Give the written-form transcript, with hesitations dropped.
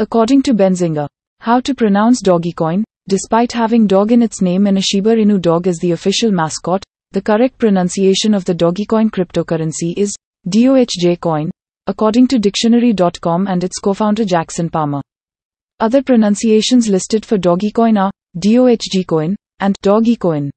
According to Benzinga, how to pronounce Dogecoin, despite having dog in its name and a Shiba Inu dog as the official mascot, the correct pronunciation of the Dogecoin cryptocurrency is Dogecoin, according to Dictionary.com and its co-founder Jackson Palmer. Other pronunciations listed for Dogecoin are Dogecoin and Dogecoin.